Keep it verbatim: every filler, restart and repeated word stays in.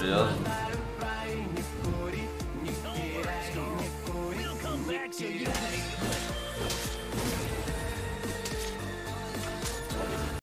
Yeah. It'll come back to you.